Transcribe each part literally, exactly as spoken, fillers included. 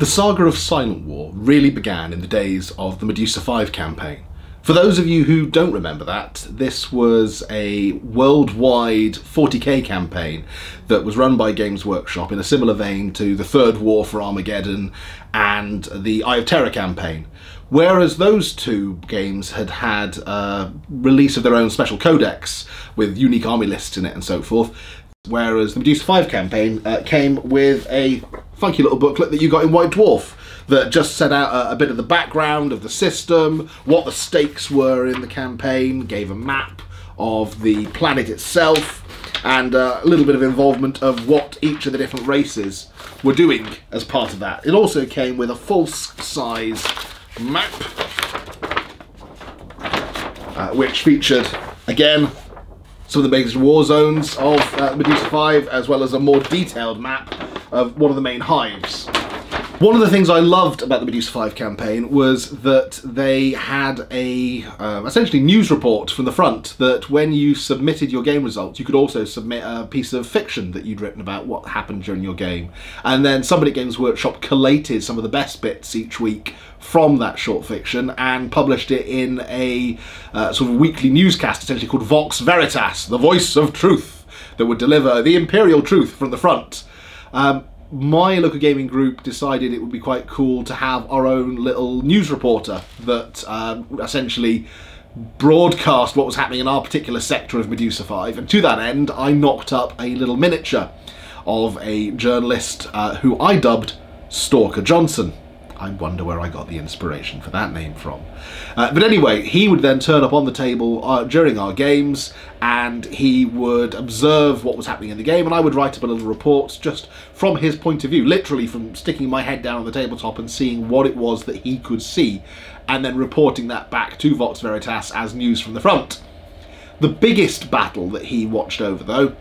The saga of Silent War really began in the days of the Medusa five campaign. For those of you who don't remember that, this was a worldwide forty K campaign that was run by Games Workshop in a similar vein to the Third War for Armageddon and the Eye of Terror campaign. Whereas those two games had had a release of their own special codex with unique army lists in it and so forth, whereas the Medusa five campaign uh, came with a funky little booklet that you got in White Dwarf that just set out a, a bit of the background of the system, what the stakes were in the campaign, gave a map of the planet itself, and uh, a little bit of involvement of what each of the different races were doing as part of that. It also came with a full-size map, uh, which featured, again, some of the major war zones of uh, Medusa five, as well as a more detailed map of one of the main hives. One of the things I loved about the Medusa five campaign was that they had a um, essentially news report from the front that when you submitted your game results, you could also submit a piece of fiction that you'd written about what happened during your game. And then somebody at Games Workshop collated some of the best bits each week from that short fiction and published it in a uh, sort of weekly newscast essentially called Vox Veritas, the voice of truth, that would deliver the imperial truth from the front. Um, My local gaming group decided it would be quite cool to have our own little news reporter that um, essentially broadcast what was happening in our particular sector of Medusa five, and to that end I knocked up a little miniature of a journalist uh, who I dubbed Stalker Johnson. I wonder where I got the inspiration for that name from. Uh, but anyway, he would then turn up on the table uh, during our games, and he would observe what was happening in the game, and I would write up a little report just from his point of view, literally from sticking my head down on the tabletop and seeing what it was that he could see, and then reporting that back to Vox Veritas as news from the front. The biggest battle that he watched over, though,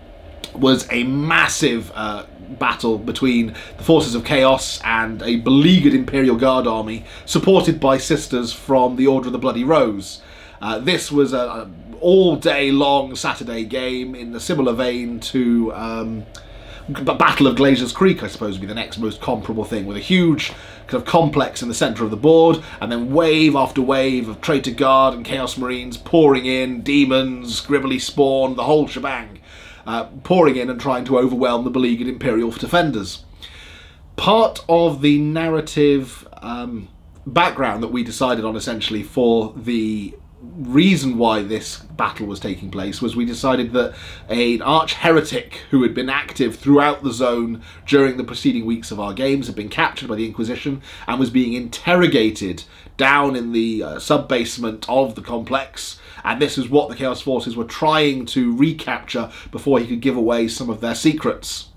was a massive uh, battle between the forces of Chaos and a beleaguered Imperial Guard army supported by sisters from the Order of the Bloody Rose. Uh, this was an all-day long Saturday game in a similar vein to um, Battle of Glacier's Creek, I suppose, would be the next most comparable thing, with a huge kind of complex in the centre of the board and then wave after wave of Traitor Guard and Chaos Marines pouring in, demons, Gribbly Spawn, the whole shebang. Uh, pouring in and trying to overwhelm the beleaguered Imperial defenders. Part of the narrative um, background that we decided on essentially for the reason why this battle was taking place was we decided that an arch-heretic who had been active throughout the zone during the preceding weeks of our games had been captured by the Inquisition and was being interrogated down in the uh, sub-basement of the complex, and this is what the Chaos Forces were trying to recapture before he could give away some of their secrets.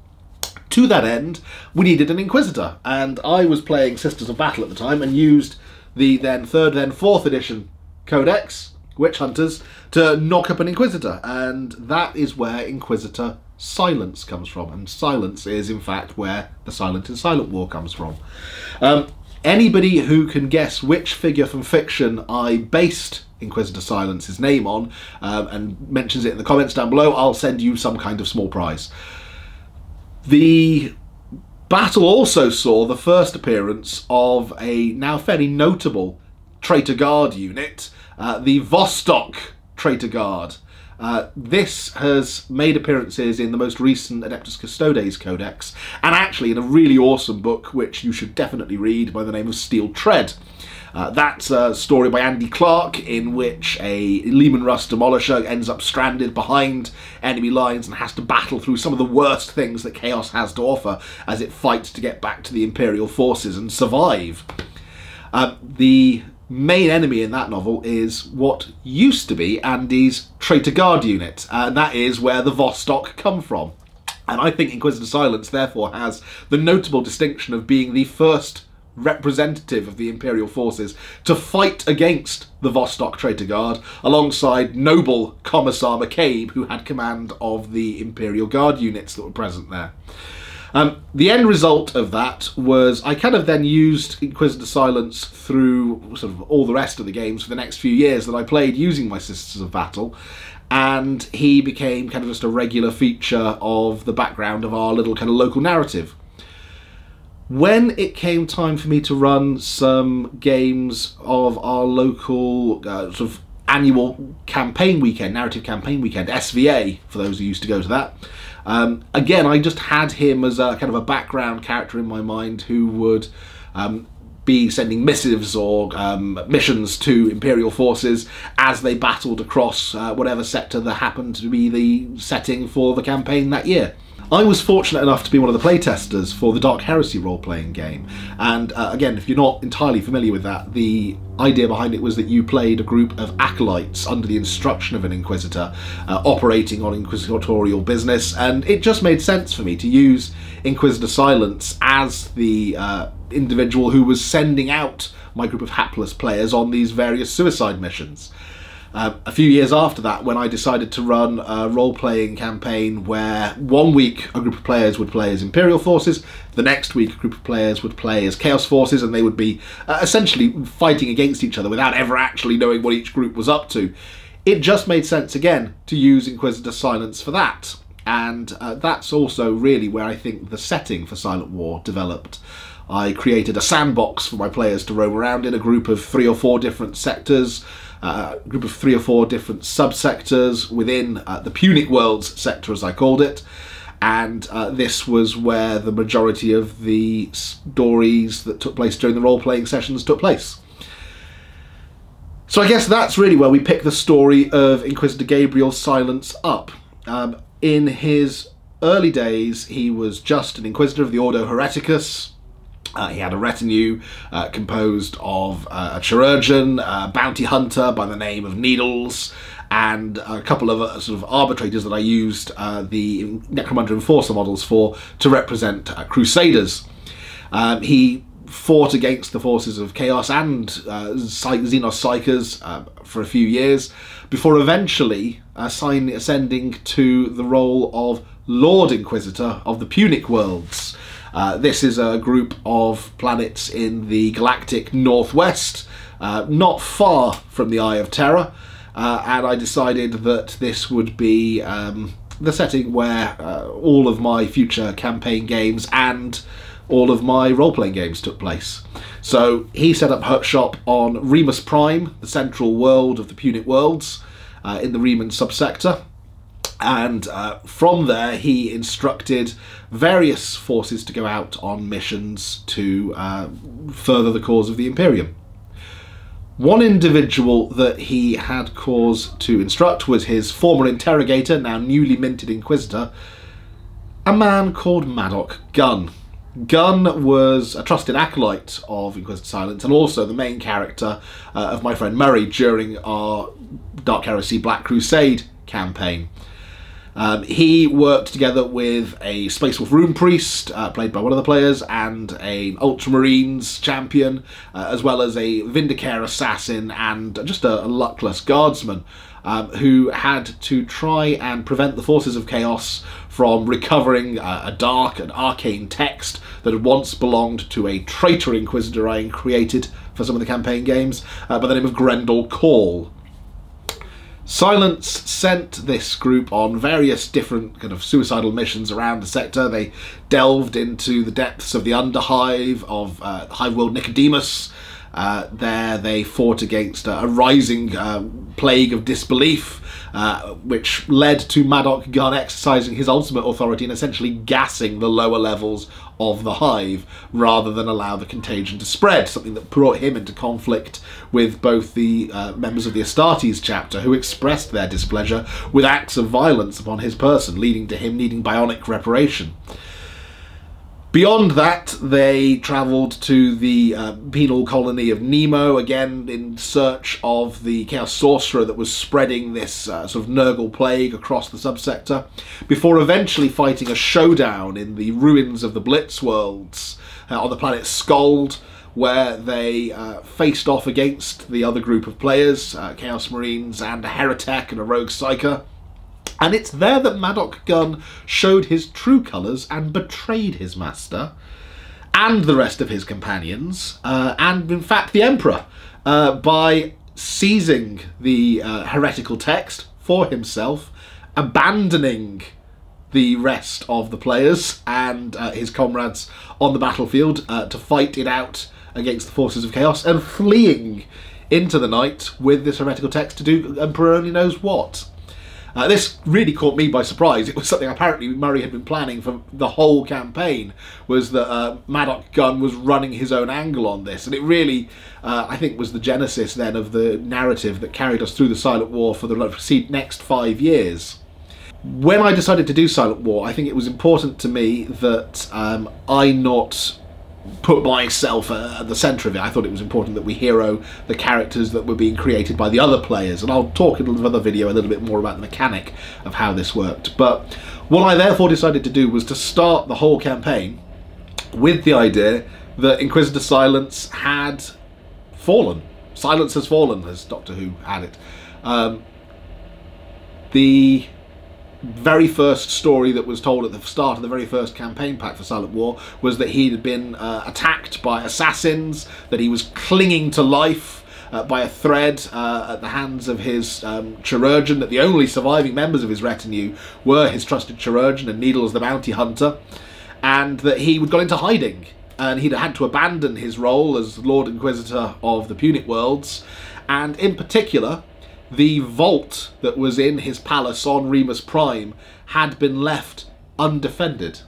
To that end, we needed an Inquisitor, and I was playing Sisters of Battle at the time and used the then third, then fourth edition Codex, Witch Hunters, to knock up an Inquisitor, and that is where Inquisitor Silence comes from, and Silence is in fact where the Silent and Silent War comes from. Um, anybody who can guess which figure from fiction I based Inquisitor Silence's name on um, and mentions it in the comments down below, I'll send you some kind of small prize. The battle also saw the first appearance of a now fairly notable Traitor Guard unit, uh, the Vostok Traitor Guard. Uh, this has made appearances in the most recent Adeptus Custodes Codex, and actually in a really awesome book which you should definitely read by the name of Steel Tread. Uh, that's a story by Andy Clark in which a Leman Russ demolisher ends up stranded behind enemy lines and has to battle through some of the worst things that Chaos has to offer as it fights to get back to the Imperial forces and survive. Uh, the main enemy in that novel is what used to be Andy's Traitor Guard unit, and that is where the Vostok come from. And I think Inquisitor Silence therefore has the notable distinction of being the first representative of the Imperial forces to fight against the Vostok Traitor Guard alongside noble Commissar McCabe, who had command of the Imperial Guard units that were present there. Um, the end result of that was I kind of then used Inquisitor Silence through sort of all the rest of the games for the next few years that I played using my Sisters of Battle, and he became kind of just a regular feature of the background of our little kind of local narrative. When it came time for me to run some games of our local uh, sort of annual campaign weekend, narrative campaign weekend, S V A, for those who used to go to that, um, again, I just had him as a kind of a background character in my mind who would um, be sending missives or um, missions to Imperial forces as they battled across uh, whatever sector that happened to be the setting for the campaign that year. I was fortunate enough to be one of the playtesters for the Dark Heresy role-playing game, and uh, again, if you're not entirely familiar with that, the idea behind it was that you played a group of acolytes under the instruction of an Inquisitor, uh, operating on inquisitorial business, and it just made sense for me to use Inquisitor Silence as the uh, individual who was sending out my group of hapless players on these various suicide missions. Uh, a few years after that, when I decided to run a role-playing campaign where one week a group of players would play as Imperial forces, the next week a group of players would play as Chaos forces, and they would be uh, essentially fighting against each other without ever actually knowing what each group was up to. It just made sense, again, to use Inquisitor Silence for that. And uh, that's also really where I think the setting for Silent War developed. I created a sandbox for my players to roam around in, a group of three or four different sectors, Uh, a group of three or four different sub-sectors within uh, the Punic Worlds sector, as I called it, and uh, this was where the majority of the stories that took place during the role-playing sessions took place. So I guess that's really where we pick the story of Inquisitor Gabriel Silence up. Um, in his early days, he was just an Inquisitor of the Ordo Hereticus. Uh, he had a retinue uh, composed of uh, a chirurgeon, a bounty hunter by the name of Needles, and a couple of uh, sort of arbitrators that I used uh, the Necromunda Enforcer models for to represent uh, Crusaders. Um, he fought against the forces of Chaos and uh, Xenos Psykers uh, for a few years, before eventually ascending to the role of Lord Inquisitor of the Punic Worlds. Uh, this is a group of planets in the galactic northwest, uh, not far from the Eye of Terror, uh, and I decided that this would be um, the setting where uh, all of my future campaign games and all of my role-playing games took place. So he set up her shop on Remus Prime, the central world of the Punic Worlds, uh, in the Reman sub-sector. And uh, from there, he instructed various forces to go out on missions to uh, further the cause of the Imperium. One individual that he had cause to instruct was his former interrogator, now newly minted Inquisitor, a man called Madoc Gunn. Gunn was a trusted acolyte of Inquisitor Silence, and also the main character uh, of my friend Murray during our Dark Heresy Black Crusade campaign. Um, he worked together with a Space Wolf Rune Priest, uh, played by one of the players, and an Ultramarines champion, uh, as well as a Vindicare assassin and just a, a luckless guardsman, um, who had to try and prevent the forces of Chaos from recovering uh, a dark and arcane text that had once belonged to a traitor Inquisitor I created for some of the campaign games, uh, by the name of Grendel Call. Silence sent this group on various different kind of suicidal missions around the sector. They delved into the depths of the Underhive, of uh, Hiveworld Nicodemus. Uh, there they fought against a, a rising uh, plague of disbelief, uh, which led to Madoc Gunn exercising his ultimate authority and essentially gassing the lower levels of the Hive, rather than allow the contagion to spread, something that brought him into conflict with both the uh, members of the Astartes chapter, who expressed their displeasure with acts of violence upon his person, leading to him needing bionic reparation. Beyond that, they travelled to the uh, penal colony of Nemo, again in search of the Chaos Sorcerer that was spreading this uh, sort of Nurgle plague across the subsector, before eventually fighting a showdown in the ruins of the Blitz Worlds uh, on the planet Skold, where they uh, faced off against the other group of players, uh, Chaos Marines and a Heretic and a Rogue Psyker. And it's there that Madoc Gunn showed his true colours and betrayed his master and the rest of his companions, uh, and in fact the Emperor, uh, by seizing the uh, heretical text for himself, abandoning the rest of the players and uh, his comrades on the battlefield uh, to fight it out against the forces of chaos, and fleeing into the night with this heretical text to do Emperor only knows what. Uh, this really caught me by surprise. It was something apparently Murray had been planning for the whole campaign, was that uh, Madoc Gunn was running his own angle on this, and it really, uh, I think, was the genesis then of the narrative that carried us through the Silent War for the next five years. When I decided to do Silent War, I think it was important to me that um, I not put myself at the centre of it. I thought it was important that we hero the characters that were being created by the other players, and I'll talk in another video a little bit more about the mechanic of how this worked. But what I therefore decided to do was to start the whole campaign with the idea that Inquisitor Silence had fallen. Silence has fallen, as Doctor Who had it. Um, the very first story that was told at the start of the very first campaign pack for Silent War was that he had been uh, attacked by assassins, that he was clinging to life uh, by a thread uh, at the hands of his um, chirurgeon, that the only surviving members of his retinue were his trusted chirurgeon and Needles the bounty hunter, and that he had gone into hiding and he'd had to abandon his role as Lord Inquisitor of the Punic Worlds, and in particular the vault that was in his palace on Remus Prime had been left undefended.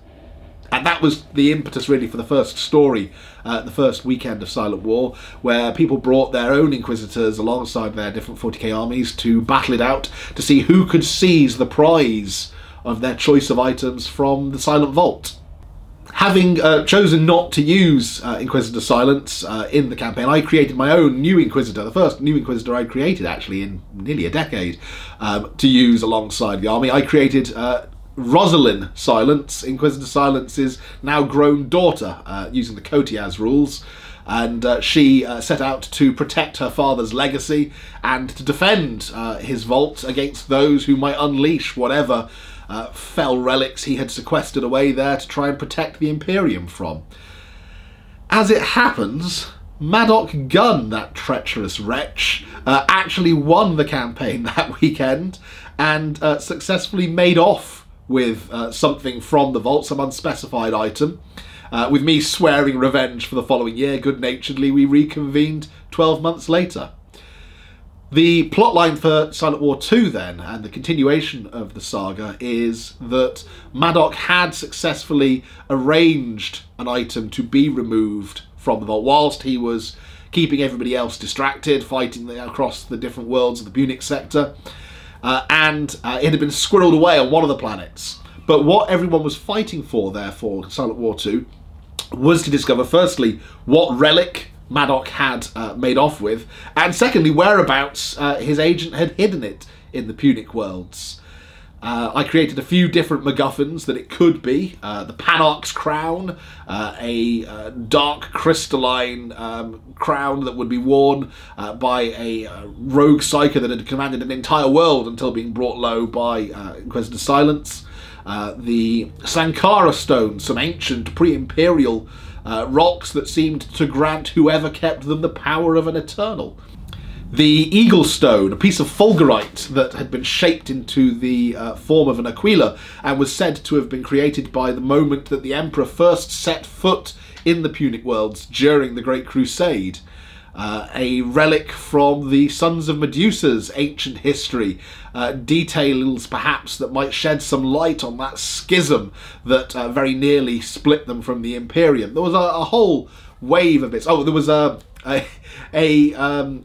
And that was the impetus really for the first story, uh, the first weekend of Silent War, where people brought their own Inquisitors alongside their different forty K armies to battle it out, to see who could seize the prize of their choice of items from the Silent Vault. Having uh, chosen not to use uh, Inquisitor Silence uh, in the campaign, I created my own new Inquisitor, the first new Inquisitor I created actually in nearly a decade, um, to use alongside the army. I created uh, Rosalind Silence, Inquisitor Silence's now grown daughter, uh, using the Kotiaz rules, and uh, she uh, set out to protect her father's legacy and to defend uh, his vault against those who might unleash whatever Uh, fell relics he had sequestered away there to try and protect the Imperium from. As it happens, Madoc Gunn, that treacherous wretch, uh, actually won the campaign that weekend and uh, successfully made off with uh, something from the vault, some unspecified item, uh, with me swearing revenge for the following year. Good-naturedly, we reconvened twelve months later. The plotline for Silent War two then, and the continuation of the saga, is that Madoc had successfully arranged an item to be removed from the vault whilst he was keeping everybody else distracted, fighting across the different worlds of the Punic sector, uh, and uh, it had been squirreled away on one of the planets. But what everyone was fighting for, therefore, Silent War two, was to discover, firstly, what relic Madoc had uh, made off with, and secondly, whereabouts uh, his agent had hidden it in the Punic worlds. Uh, I created a few different MacGuffins that it could be. Uh, the Panarch's crown, uh, a uh, dark crystalline um, crown that would be worn uh, by a uh, rogue psyker that had commanded an entire world until being brought low by uh, Inquisitor Silence. Uh, the Sankara Stone, some ancient pre-imperial Uh, rocks that seemed to grant whoever kept them the power of an eternal. The Eagle Stone, a piece of fulgurite that had been shaped into the uh, form of an aquila and was said to have been created by the moment that the Emperor first set foot in the Punic worlds during the Great Crusade. Uh, a relic from the Sons of Medusa's ancient history, uh, details perhaps that might shed some light on that schism that uh, very nearly split them from the Imperium. There was a, a whole wave of this. Oh, there was a, a, a um,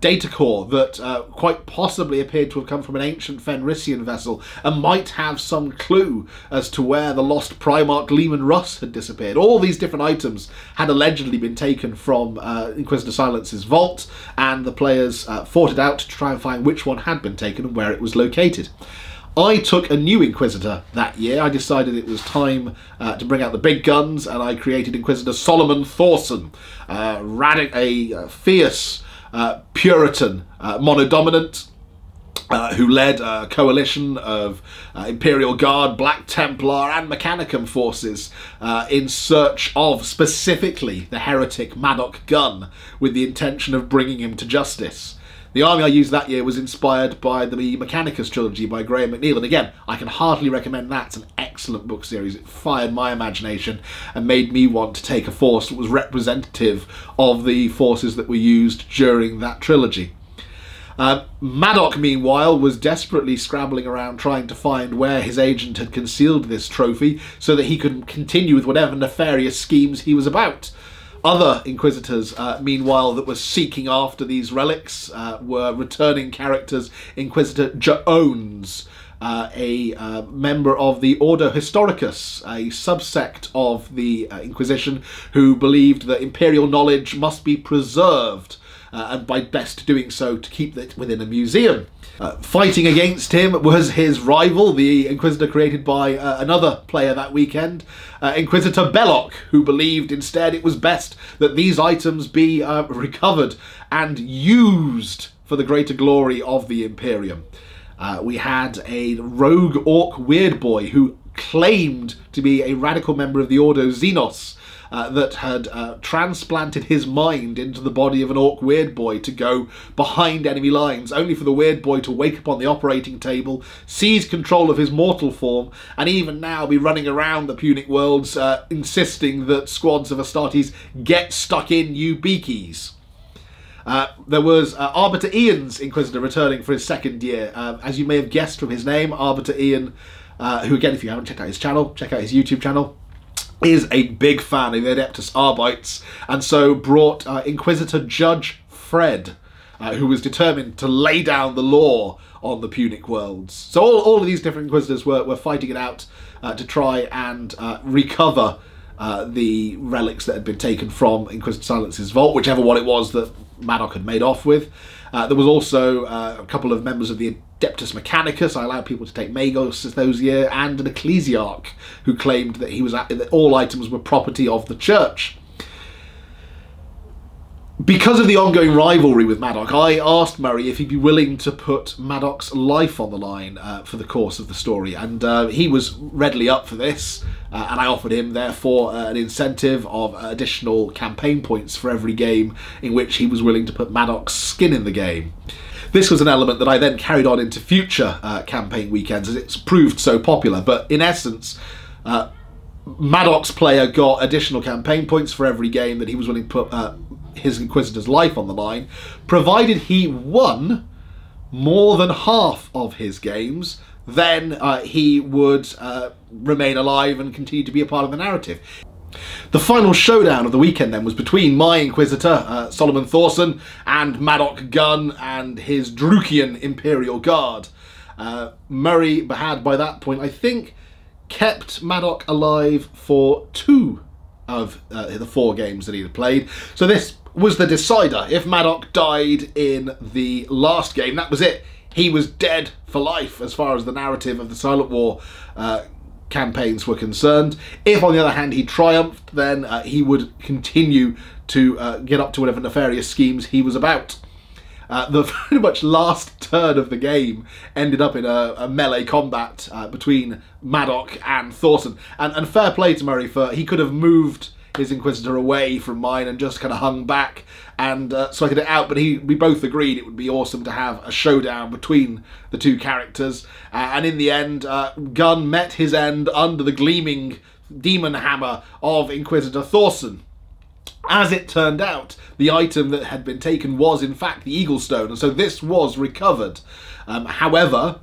data core that uh, quite possibly appeared to have come from an ancient Fenrisian vessel and might have some clue as to where the lost Primarch Leman Russ had disappeared. All these different items had allegedly been taken from uh, Inquisitor Silence's vault, and the players uh, fought it out to try and find which one had been taken and where it was located. I took a new Inquisitor that year. I decided it was time uh, to bring out the big guns, and I created Inquisitor Solomon Thorson, uh, radic a fierce Uh, Puritan uh, monodominant uh, who led a coalition of uh, Imperial Guard, Black Templar and Mechanicum forces uh, in search of specifically the heretic Madoc Gunn, with the intention of bringing him to justice. The army I used that year was inspired by the Mechanicus trilogy by Graham McNeil, and again, I can heartily recommend that. It's an excellent book series. It fired my imagination and made me want to take a force that was representative of the forces that were used during that trilogy. Uh, Madoc, meanwhile, was desperately scrabbling around trying to find where his agent had concealed this trophy so that he could continue with whatever nefarious schemes he was about. Other Inquisitors, uh, meanwhile, that were seeking after these relics uh, were returning characters Inquisitor Jaones, uh, a uh, member of the Ordo Historicus, a subsect of the uh, Inquisition, who believed that imperial knowledge must be preserved. Uh, and by best doing so to keep it within a museum. Uh, fighting against him was his rival, the Inquisitor created by uh, another player that weekend, uh, Inquisitor Belloc, who believed instead it was best that these items be uh, recovered and used for the greater glory of the Imperium. Uh, we had a rogue orc weird boy who claimed to be a radical member of the Ordo Xenos, Uh, that had uh, transplanted his mind into the body of an orc weird boy to go behind enemy lines, only for the weird boy to wake up on the operating table, seize control of his mortal form, and even now be running around the Punic Worlds uh, insisting that squads of Astartes get stuck in Yubikis. Uh, there was uh, Arbiter Ian's Inquisitor returning for his second year. Uh, as you may have guessed from his name, Arbiter Ian, uh, who again, if you haven't checked out his channel, check out his YouTube channel, is a big fan of the Adeptus Arbites, and so brought uh, Inquisitor Judge Fred, uh, who was determined to lay down the law on the Punic Worlds. So all, all of these different Inquisitors were, were fighting it out uh, to try and uh, recover uh, the relics that had been taken from Inquisitor Silence's vault, whichever one it was that Madoc had made off with. Uh, there was also uh, a couple of members of the Adeptus Mechanicus. I allowed people to take Magos those year, and an Ecclesiarch who claimed that he was at, that all items were property of the church. Because of the ongoing rivalry with Madoc, I asked Murray if he'd be willing to put Madoc's life on the line uh, for the course of the story, and uh, he was readily up for this, uh, and I offered him, therefore, uh, an incentive of additional campaign points for every game in which he was willing to put Madoc's skin in the game. This was an element that I then carried on into future uh, campaign weekends, as it's proved so popular, but in essence, uh, Madoc's player got additional campaign points for every game that he was willing to put uh, his Inquisitor's life on the line, provided he won more than half of his games, then uh, he would uh, remain alive and continue to be a part of the narrative. The final showdown of the weekend then was between my Inquisitor, uh, Solomon Thorson, and Madoc Gunn and his Drukian Imperial Guard. Uh, Murray had, by that point, I think, kept Madoc alive for two of uh, the four games that he had played. So this was the decider. If Madoc died in the last game, that was it. He was dead for life as far as the narrative of the Silent War uh, campaigns were concerned. If, on the other hand, he triumphed, then uh, he would continue to uh, get up to whatever nefarious schemes he was about. Uh, the very much last turn of the game ended up in a, a melee combat uh, between Madoc and Thorson. And, and fair play to Murray, for he could have moved his Inquisitor away from mine and just kind of hung back and uh, sweated it out. But he, we both agreed it would be awesome to have a showdown between the two characters. Uh, and in the end, uh, Gunn met his end under the gleaming demon hammer of Inquisitor Thorson. As it turned out, the item that had been taken was, in fact, the Eagle Stone, and so this was recovered. Um, however,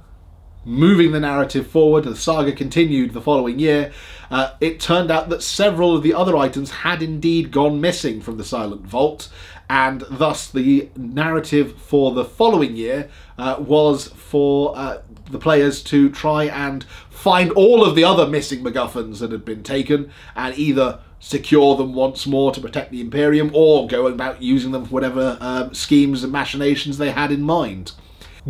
moving the narrative forward, the saga continued the following year, uh, it turned out that several of the other items had indeed gone missing from the Silent Vault, and thus the narrative for the following year uh, was for uh, the players to try and find all of the other missing MacGuffins that had been taken, and either secure them once more to protect the Imperium, or go about using them for whatever um, schemes and machinations they had in mind.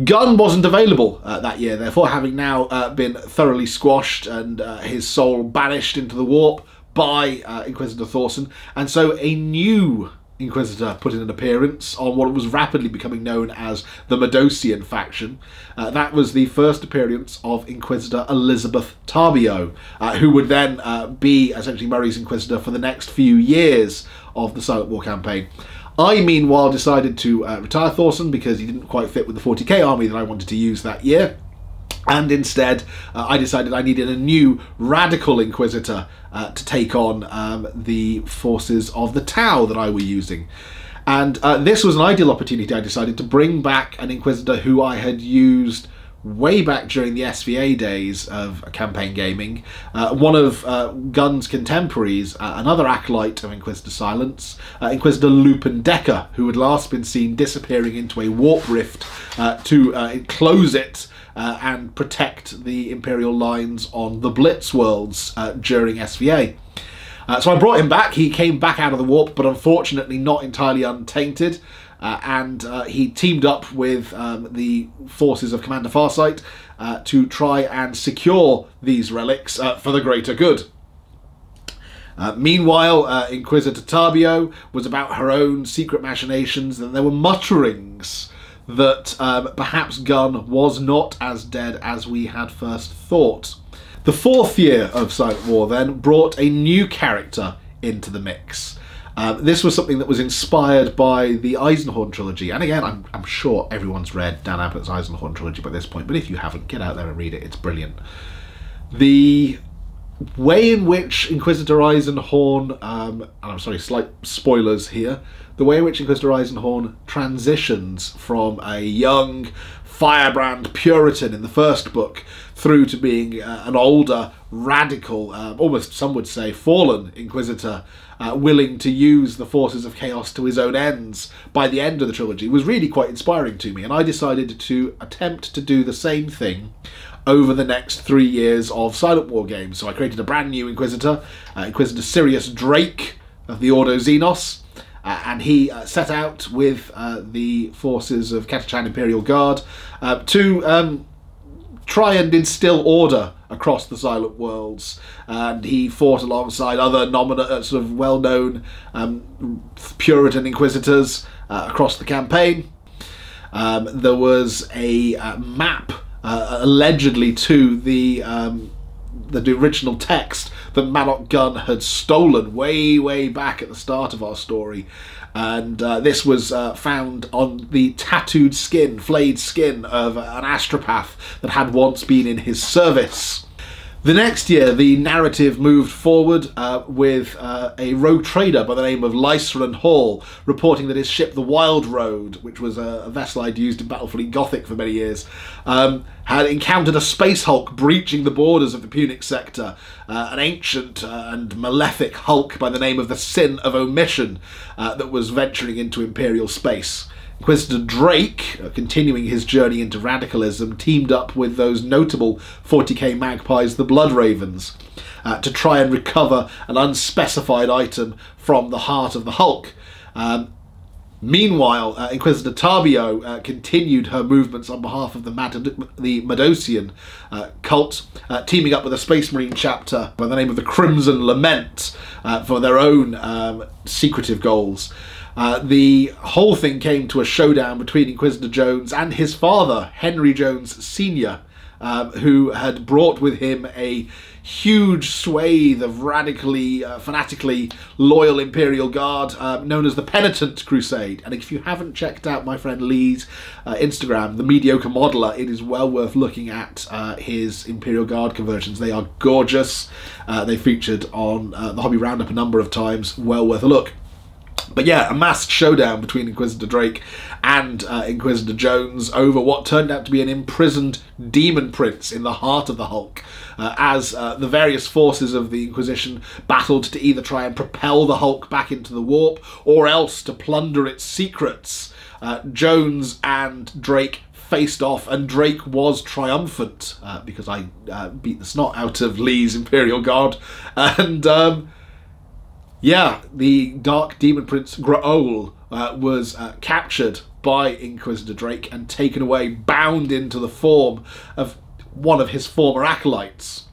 Gunn wasn't available uh, that year, therefore, having now uh, been thoroughly squashed and uh, his soul banished into the warp by uh, Inquisitor Thorson, and so a new Inquisitor put in an appearance on what was rapidly becoming known as the Modosian faction. Uh, that was the first appearance of Inquisitor Elizabeth Tarbio, uh, who would then uh, be essentially Murray's Inquisitor for the next few years of the Silent War campaign. I, meanwhile, decided to uh, retire Thorson because he didn't quite fit with the forty K army that I wanted to use that year. And instead, uh, I decided I needed a new radical Inquisitor uh, to take on um, the forces of the Tau that I were using. And uh, this was an ideal opportunity. I decided to bring back an Inquisitor who I had used way back during the S V A days of campaign gaming. Uh, one of uh, Gunn's contemporaries, uh, another acolyte of Inquisitor Silence, uh, Inquisitor Lupin Decker, who had last been seen disappearing into a warp rift uh, to uh, close it uh, and protect the Imperial lines on the Blitz Worlds uh, during S V A. Uh, so I brought him back. He came back out of the warp, but unfortunately not entirely untainted. Uh, and uh, he teamed up with um, the forces of Commander Farsight uh, to try and secure these relics uh, for the greater good. Uh, meanwhile, uh, Inquisitor Tarbio was about her own secret machinations, and there were mutterings that um, perhaps Gunn was not as dead as we had first thought. The fourth year of Silent War then brought a new character into the mix. Uh, this was something that was inspired by the Eisenhorn trilogy. And again, I'm, I'm sure everyone's read Dan Abbott's Eisenhorn trilogy by this point, but if you haven't, get out there and read it. It's brilliant. The way in which Inquisitor Eisenhorn, um, and I'm sorry, slight spoilers here, the way in which Inquisitor Eisenhorn transitions from a young firebrand Puritan in the first book through to being uh, an older, radical, uh, almost some would say fallen Inquisitor, Uh, willing to use the forces of chaos to his own ends by the end of the trilogy, was really quite inspiring to me, and I decided to attempt to do the same thing over the next three years of Silent War games. So I created a brand new Inquisitor, uh, Inquisitor Sirius Drake of the Ordo Xenos, uh, and he uh, set out with uh, the forces of Katachan Imperial Guard uh, to um, try and instill order across the Silent Worlds, and he fought alongside other nomina- sort of well-known um, Puritan Inquisitors uh, across the campaign. Um, there was a uh, map, uh, allegedly to the um, the original text, that Madoc Gunn had stolen way, way back at the start of our story. And uh, this was uh, found on the tattooed skin, flayed skin of an astropath that had once been in his service. The next year, the narrative moved forward uh, with uh, a rogue trader by the name of Lyceran Hall reporting that his ship, the Wild Road, which was a vessel I'd used in Battlefleet Gothic for many years, um, had encountered a space hulk breaching the borders of the Punic sector, uh, an ancient uh, and malefic hulk by the name of the Sin of Omission uh, that was venturing into Imperial space. Inquisitor Drake, continuing his journey into radicalism, teamed up with those notable forty K magpies, the Blood Ravens, uh, to try and recover an unspecified item from the heart of the Hulk. Um, meanwhile, uh, Inquisitor Tarbio uh, continued her movements on behalf of the, Mad- the Modosian uh, cult, uh, teaming up with a Space Marine chapter by the name of the Crimson Lament uh, for their own um, secretive goals. Uh, the whole thing came to a showdown between Inquisitor Jaones and his father, Henry Jaones Senior, um, who had brought with him a huge swathe of radically, uh, fanatically loyal Imperial Guard uh, known as the Penitent Crusade. And if you haven't checked out my friend Lee's uh, Instagram, The Mediocre Modeler, it is well worth looking at uh, his Imperial Guard conversions. They are gorgeous. Uh, they featured on uh, the Hobby Roundup a number of times. Well worth a look. But yeah, a massed showdown between Inquisitor Drake and uh, Inquisitor Jaones over what turned out to be an imprisoned demon prince in the heart of the Hulk, uh, as uh, the various forces of the Inquisition battled to either try and propel the Hulk back into the warp or else to plunder its secrets. Uh, Jaones and Drake faced off, and Drake was triumphant, uh, because I uh, beat the snot out of Lee's Imperial Guard, and... Um, Yeah, the Dark Demon Prince Graol uh, was uh, captured by Inquisitor Drake and taken away, bound into the form of one of his former acolytes.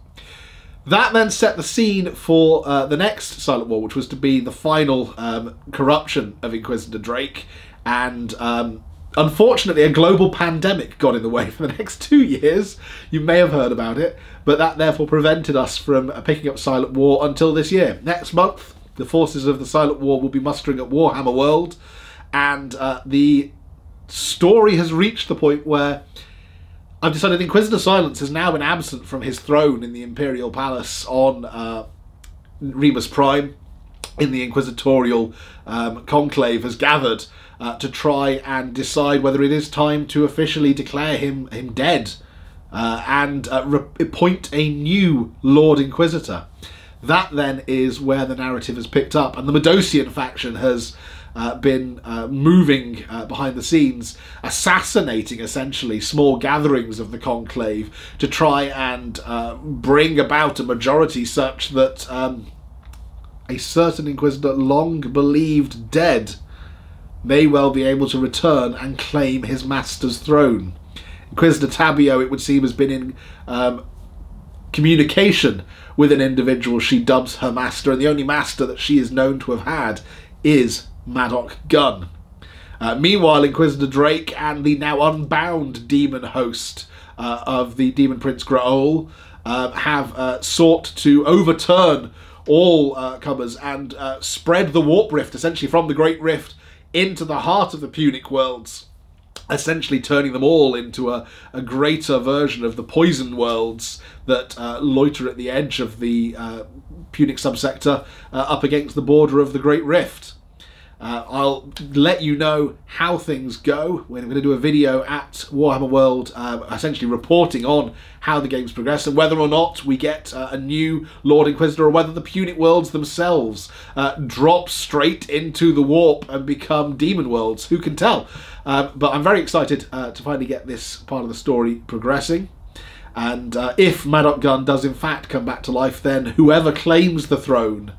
That then set the scene for uh, the next Silent War, which was to be the final um, corruption of Inquisitor Drake, and um, unfortunately a global pandemic got in the way for the next two years. You may have heard about it, but that therefore prevented us from uh, picking up Silent War until this year. Next month, the forces of the Silent War will be mustering at Warhammer World, and uh, the story has reached the point where I've decided Inquisitor Silence has now been absent from his throne in the Imperial Palace on uh, Remus Prime in the Inquisitorial um, Conclave has gathered uh, to try and decide whether it is time to officially declare him, him dead uh, and uh, appoint a new Lord Inquisitor. That then is where the narrative has picked up, and the Modosian faction has Uh, been uh, moving uh, behind the scenes, assassinating essentially small gatherings of the conclave to try and uh, bring about a majority such that um, a certain inquisitor long believed dead may well be able to return and claim his master's throne. Inquisitor Tarbio, it would seem, has been in um, communication with an individual she dubs her master, and the only master that she is known to have had is Madoc Gunn. Uh, meanwhile, Inquisitor Drake and the now unbound demon host uh, of the Demon Prince Graol uh, have uh, sought to overturn all uh, comers and uh, spread the Warp Rift, essentially from the Great Rift into the heart of the Punic Worlds, essentially turning them all into a, a greater version of the Poison Worlds that uh, loiter at the edge of the uh, Punic subsector uh, up against the border of the Great Rift. Uh, I'll let you know how things go. We're going to do a video at Warhammer World uh, essentially reporting on how the game's progressed and whether or not we get uh, a new Lord Inquisitor, or whether the Punic Worlds themselves uh, drop straight into the warp and become Demon Worlds. Who can tell? Uh, but I'm very excited uh, to finally get this part of the story progressing. And uh, if Madoc Gunn does in fact come back to life, then whoever claims the throne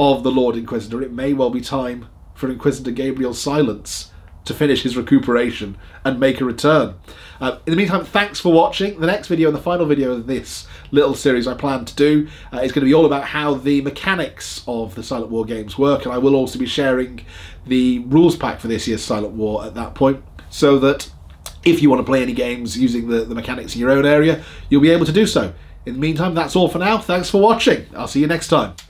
of the Lord Inquisitor, it may well be time for Inquisitor Gabriel Silence to finish his recuperation and make a return. Uh, in the meantime, thanks for watching. The next video and the final video of this little series I plan to do uh, is going to be all about how the mechanics of the Silent War games work, and I will also be sharing the rules pack for this year's Silent War at that point, so that if you want to play any games using the, the mechanics in your own area, you'll be able to do so. In the meantime, that's all for now. Thanks for watching. I'll see you next time.